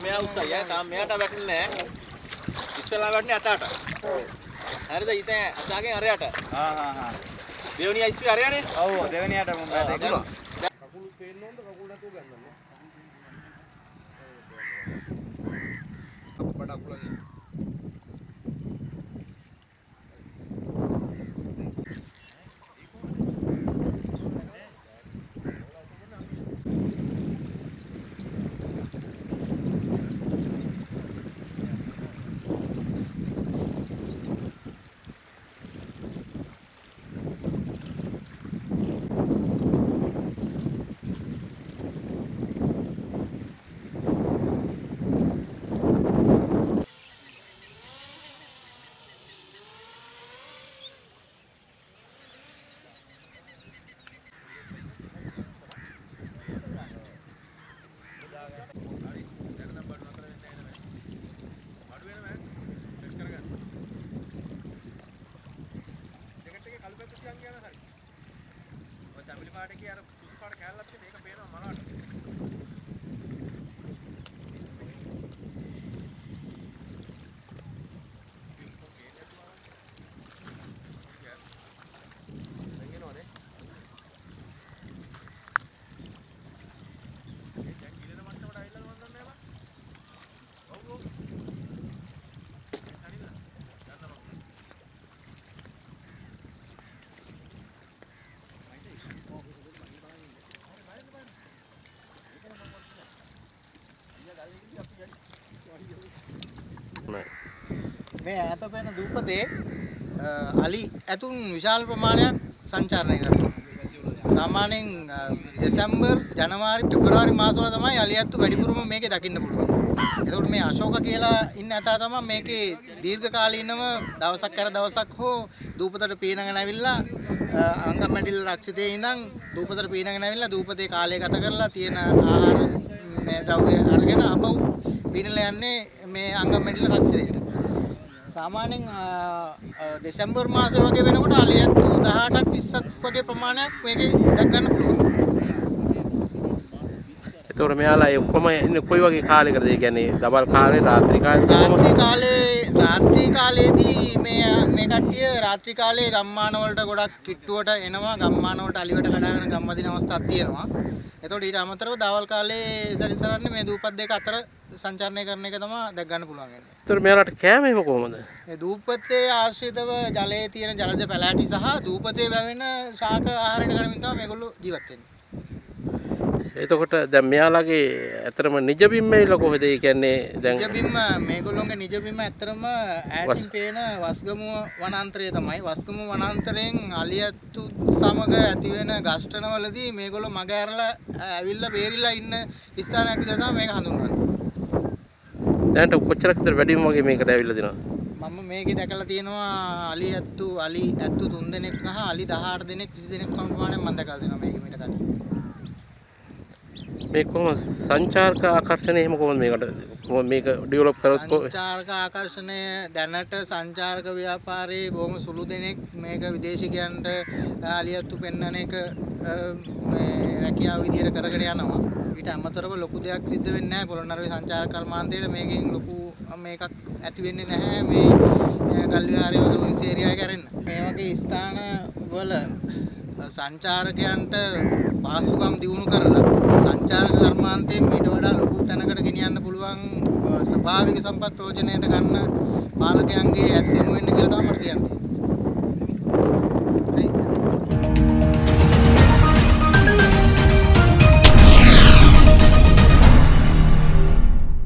मैं उससे यार काम मेरा टा बैठने नहीं इससे लाभ बैठने आता टा अरे तो इतने आता क्या अरे आटा हाँ हाँ हाँ देवनी आईसी अरे आने ओ देवनी आटा मुंबई देखो काकुल पेन नोंद काकुल ना तो गंदा ना कपड़ा काकुल नहीं මේ ඈත වෙන දූපතේ අලි ඇතුන් විශාල ප්‍රමාණයක් සංචාරණය කරනවා. සාමාන්‍යයෙන් දෙසැම්බර්, ජනවාරි, පෙබරවාරි මාසවල තමයි අලි ඇතු වැඩිපුරම මේකේ දකින්න පුළුවන්. ඒකට මේ අශෝක කියලා ඉන්න ඇතා තමයි මේකේ දීර්ඝකාලීනව දවසක් කර දවසක් හෝ දූපතට පීනගෙන ඇවිල්ලා අංගමැඩිල්ල රක්ෂිතේ ඉඳන් දූපතට පීනගෙන ඇවිල්ලා දූපතේ කාලය ගත කරලා තියෙන ආහාර මේ ද්‍රව්‍ය අරගෙන අපව පීනලා යන්නේ මේ අංගමැඩිල්ල රක්ෂිතේට. සාමාන්‍යයෙන් දෙසැම්බර් මාසේ වගේ වෙනකොට අලියත් 18ක් 20ක් වගේ ප්‍රමාණයක් මේකේ දක් ගන්න පුළුවන්. ඒතකොට මෙයාලා ඔක්කොම ඉන්නේ කොයි වගේ කාලයකද? ඒ කියන්නේ දවල් කාලේ, රාත්‍රී කාලේ. රාත්‍රී කාලේදී මේ කට්ටිය රාත්‍රී කාලේ ගම්මාන වලට ගොඩක් කිට්ටුවට එනවා. ගම්මාන වලට අලිවට කඩාගෙන ගම්මදින අවස්ථාවක් තියෙනවා. ඒතකොට ඊට අමතරව දවල් කාලේ ඉස්සරිසරන්නේ මේ දූපත් දෙක අතර සංචාරණය කරන එක තමයි දැක් ගන්න පුළුවන්. ඒතර මෙයාලට කෑම එහෙම කොහොමද? මේ දූපතේ ආශ්‍රිතව ජලයේ තියෙන ජලජ පැලෑටි සහ දූපතේ වැවෙන ශාක ආහාරයට ගනිමින් තමයි මේගොල්ලෝ ජීවත් වෙන්නේ. එතකොට දැන් මෙයාලගේ ඇත්තම නිජබිම්ම එල කොහෙද? ඒ කියන්නේ දැන් නිජබිම්ම මේගොල්ලෝගේ නිජබිම්ම ඇත්තම ඈතින් පේන වස්ගමුව වනාන්තරය තමයි. වස්ගමුව වනාන්තරයෙන් අලියත්තු සමග ඇති වෙන ගස්ඨනවලදී මේගොල්ලෝ මග ඇරලා ඇවිල්ලා බේරිලා ඉන්න ස්ථානයක් විදිහට තමයි මේක හඳුන්වන්නේ. දැන්ට කොච්චරක් විතර වැඩිම වගේ මේකට ඇවිල්ලා දිනවා? මම මේකේ දැකලා තියෙනවා අලි ඇත්තු 3 දෙනෙක් සහ අලි 18 දෙනෙක් 20 දෙනෙක් වගේ මම දැකලා තියෙනවා මේකේ මීට කලින්. මේ කොහොම සංචාරක ආකර්ෂණය එහෙම කොහොමද මේකට කොහොම මේක ඩෙවලොප් කරොත්? සංචාරක ආකර්ෂණය දැනට සංචාරක ව්‍යාපාරයේ බොහොම සුළු දෙනෙක් මේක විදේශිකයන්ට අලි ඇත්තු පෙන්වන එක මේ රැකියාව විදියට කරගෙන යනවා. ඊට අමතරව ලොකු දෙයක් සිද්ධ වෙන්නේ නැහැ. පොළොන්නරුවේ සංචාර කර්මාන්තයේ මේකෙන් ලොකු මේකක් ඇති වෙන්නේ නැහැ. මේ ගල්විහාරයේ වගේ රුයින්ස් ඒරියා එක ඇරෙන්න. මේ වගේ ස්ථාන වල සංචාරකයන්ට පාසුකම් දිනු කරලා සංචාරක කර්මාන්තයෙන් ඊට වඩා ලොකු තැනකට ගෙනියන්න පුළුවන් ස්වභාවික සම්පත් ප්‍රයෝජනයට ගන්න පාලකයන්ගේ ඇස් යොමු වෙන්න කියලා තමයි